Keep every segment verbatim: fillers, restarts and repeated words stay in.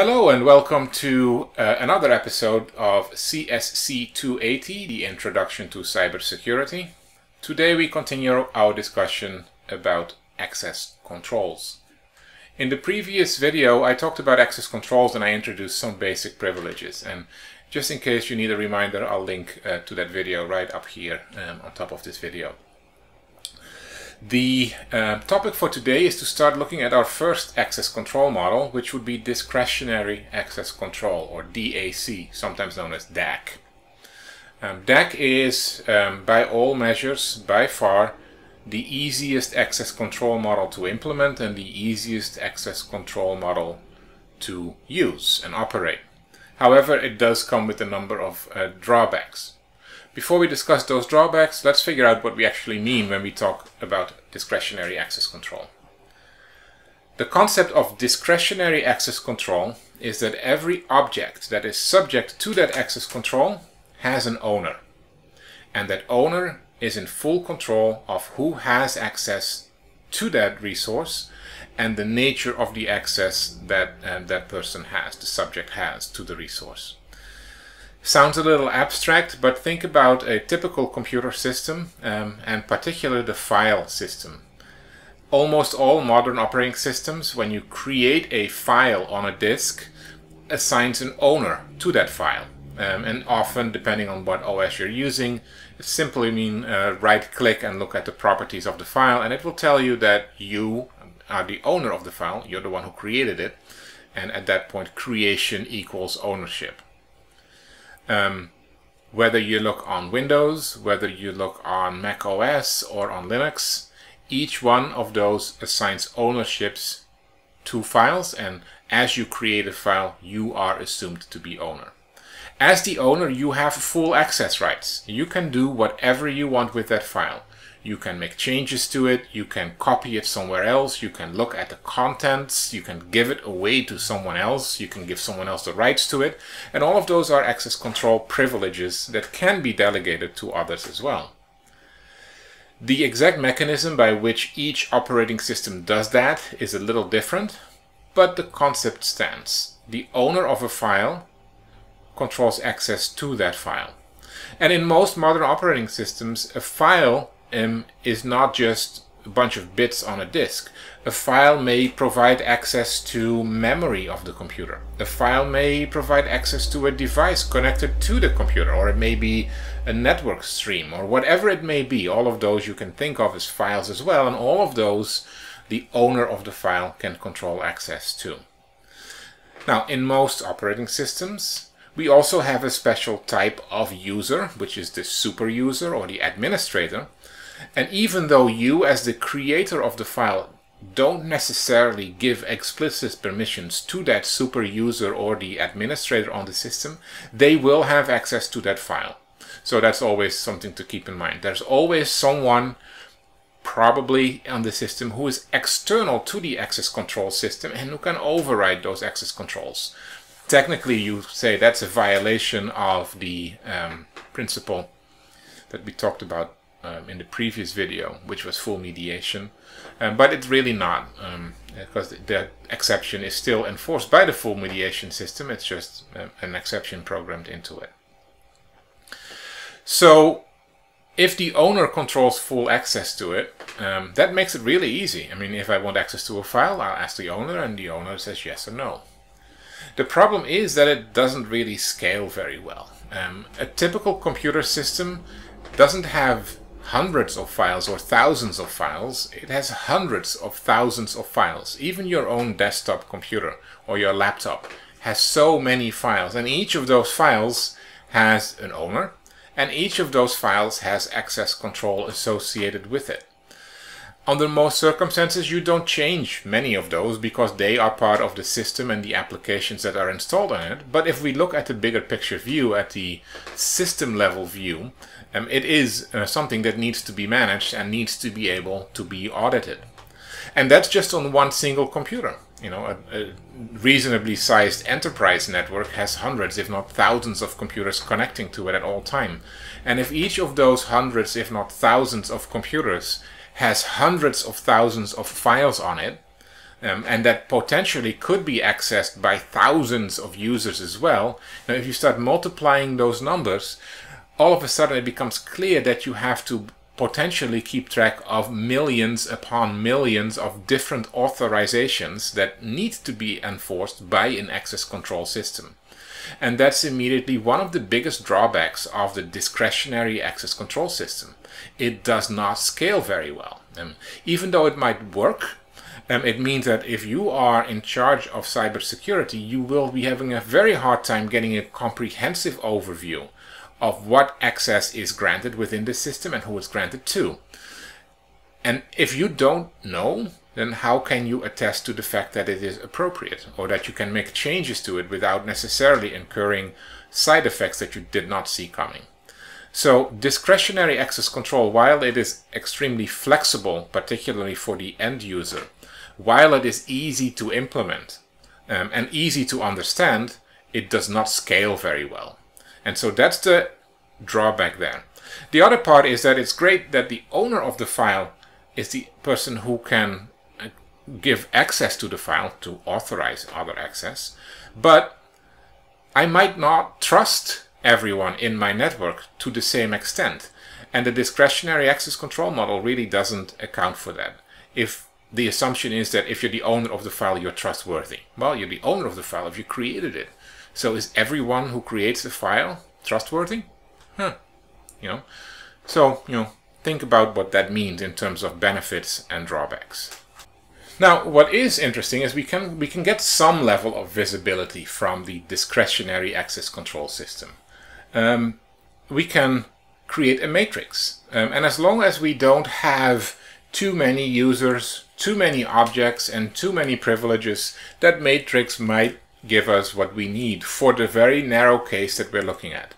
Hello and welcome to uh, another episode of C S C two eighty, the introduction to cybersecurity. Today we continue our discussion about access controls. In the previous video I talked about access controls and I introduced some basic privileges, and just in case you need a reminder, I'll link uh, to that video right up here um, on top of this video. The uh, topic for today is to start looking at our first access control model, which would be discretionary access control, or D A C, sometimes known as D A C. Um, D A C is, um, by all measures, by far, the easiest access control model to implement and the easiest access control model to use and operate. However, it does come with a number of uh, drawbacks. Before we discuss those drawbacks, let's figure out what we actually mean when we talk about discretionary access control. The concept of discretionary access control is that every object that is subject to that access control has an owner, and that owner is in full control of who has access to that resource and the nature of the access that um, that person has, the subject has, to the resource. Sounds a little abstract, but think about a typical computer system, um, and particularly the file system. Almost all modern operating systems, when you create a file on a disk, assigns an owner to that file. Um, and often, depending on what O S you're using, simply mean uh, right-click and look at the properties of the file, and it will tell you that you are the owner of the file, you're the one who created it, and at that point creation equals ownership. Um, whether you look on Windows, whether you look on Mac O S or on Linux, each one of those assigns ownerships to files, and as you create a file, you are assumed to be owner. As the owner, you have full access rights. You can do whatever you want with that file. You can make changes to it, you can copy it somewhere else, you can look at the contents, you can give it away to someone else, you can give someone else the rights to it, and all of those are access control privileges that can be delegated to others as well. The exact mechanism by which each operating system does that is a little different, but the concept stands. The owner of a file controls access to that file. And in most modern operating systems, a file Um, is not just a bunch of bits on a disk. A file may provide access to memory of the computer. A file may provide access to a device connected to the computer, or it may be a network stream, or whatever it may be. All of those you can think of as files as well, and all of those the owner of the file can control access to. Now, in most operating systems, we also have a special type of user, which is the super user or the administrator. And even though you, as the creator of the file, don't necessarily give explicit permissions to that super user or the administrator on the system, they will have access to that file. So that's always something to keep in mind. There's always someone, probably on the system, who is external to the access control system and who can override those access controls. Technically, you say that's a violation of the um, principle that we talked about um, in the previous video, which was full mediation, um, but it's really not, um, because the, the exception is still enforced by the full mediation system. It's just um, an exception programmed into it. So if the owner controls full access to it, um, that makes it really easy. I mean, if I want access to a file, I'll ask the owner, and the owner says yes or no. The problem is that it doesn't really scale very well. Um, a typical computer system doesn't have hundreds of files or thousands of files. It has hundreds of thousands of files. Even your own desktop computer or your laptop has so many files, and each of those files has an owner, and each of those files has access control associated with it. Under most circumstances, you don't change many of those because they are part of the system and the applications that are installed on it. But if we look at the bigger picture view, at the system level view, um, it is uh, something that needs to be managed and needs to be able to be audited. And that's just on one single computer. You know, a, a reasonably sized enterprise network has hundreds, if not thousands, of computers connecting to it at all time. And if each of those hundreds, if not thousands, of computers has hundreds of thousands of files on it, Um, and that potentially could be accessed by thousands of users as well. Now, if you start multiplying those numbers, all of a sudden it becomes clear that you have to potentially keep track of millions upon millions of different authorizations that need to be enforced by an access control system. And that's immediately one of the biggest drawbacks of the discretionary access control system. It does not scale very well. Um, even though it might work, Um, it means that if you are in charge of cybersecurity, you will be having a very hard time getting a comprehensive overview of what access is granted within the system and who it's granted to. And if you don't know, then how can you attest to the fact that it is appropriate, or that you can make changes to it without necessarily incurring side effects that you did not see coming? So discretionary access control, while it is extremely flexible, particularly for the end user, while it is easy to implement um, and easy to understand, it does not scale very well. And so that's the drawback there. The other part is that it's great that the owner of the file is the person who can give access to the file to authorize other access, but I might not trust everyone in my network to the same extent. And the discretionary access control model really doesn't account for that. If the assumption is that if you're the owner of the file, you're trustworthy. Well, you're the owner of the file if you created it. So is everyone who creates a file trustworthy? Huh. You know. So, you know, think about what that means in terms of benefits and drawbacks. Now, what is interesting is we can we can get some level of visibility from the discretionary access control system. Um, we can create a matrix. Um, and as long as we don't have too many users, too many objects, and too many privileges, that matrix might give us what we need for the very narrow case that we're looking at.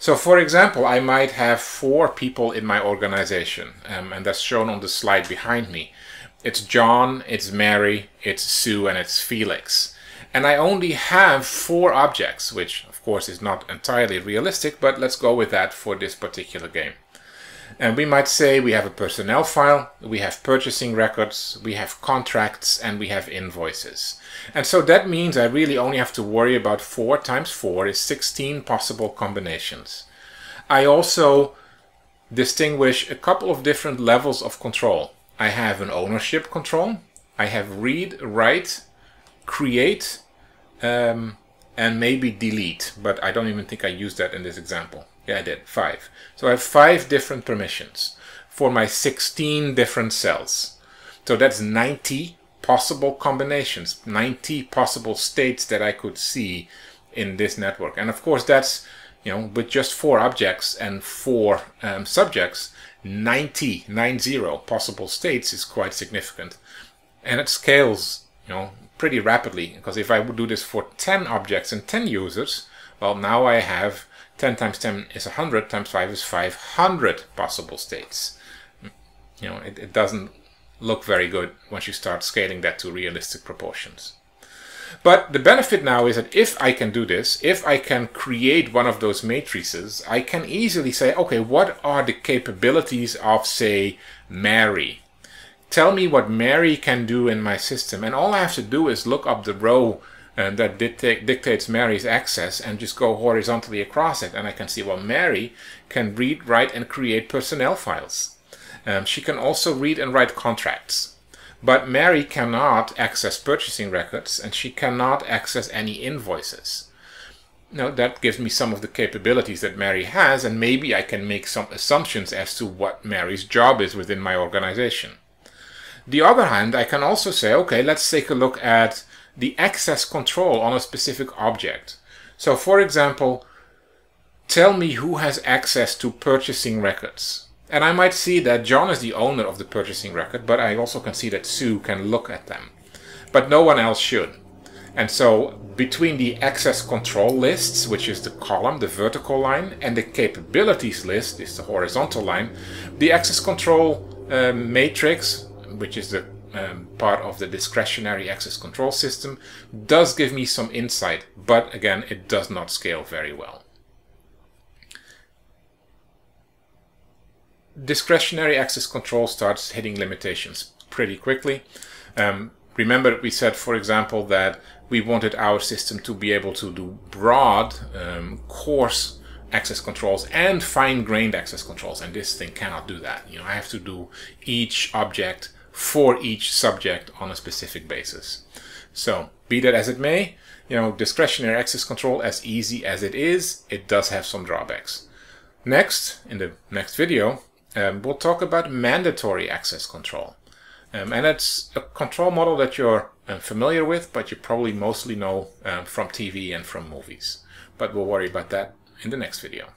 So, for example, I might have four people in my organization, um, and that's shown on the slide behind me. It's John, it's Mary, it's Sue, and it's Felix. And I only have four objects, which of course is not entirely realistic, but let's go with that for this particular game. And we might say we have a personnel file, we have purchasing records, we have contracts, and we have invoices. And so that means I really only have to worry about four times four is sixteen possible combinations. I also distinguish a couple of different levels of control. I have an ownership control, I have read, write, create, um, and maybe delete, but I don't even think I used that in this example. Yeah, I did, five. So I have five different permissions for my sixteen different cells. So that's ninety possible combinations, ninety possible states that I could see in this network. And of course that's, you know, with just four objects and four um, subjects, ninety, nine zero possible states is quite significant. And it scales, you know, pretty rapidly, because if I would do this for ten objects and ten users, well, now I have ten times ten is one hundred, times five is five hundred possible states. You know, it, it doesn't look very good once you start scaling that to realistic proportions. But the benefit now is that if I can do this, if I can create one of those matrices, I can easily say, okay, what are the capabilities of, say, Mary? Tell me what Mary can do in my system. And all I have to do is look up the row and that dictates Mary's access and just go horizontally across it. And I can see, well, Mary can read, write, and create personnel files. Um, she can also read and write contracts. But Mary cannot access purchasing records, and she cannot access any invoices. Now, that gives me some of the capabilities that Mary has, and maybe I can make some assumptions as to what Mary's job is within my organization. The other hand, I can also say, okay, let's take a look at the access control on a specific object. So, for example, tell me who has access to purchasing records. And I might see that John is the owner of the purchasing record, but I also can see that Sue can look at them. But no one else should. And so between the access control lists, which is the column, the vertical line, and the capabilities list, is the horizontal line, the access control uh, matrix, which is the um, part of the discretionary access control system, does give me some insight, but again, it does not scale very well. Discretionary access control starts hitting limitations pretty quickly. Um, Remember, we said, for example, that we wanted our system to be able to do broad, um, coarse access controls and fine-grained access controls, and this thing cannot do that. You know, I have to do each object for each subject on a specific basis. So, be that as it may, you know, discretionary access control, as easy as it is, it does have some drawbacks. Next, in the next video, um, we'll talk about mandatory access control. Um, and it's a control model that you're uh, familiar with, but you probably mostly know um, from T V and from movies. But we'll worry about that in the next video.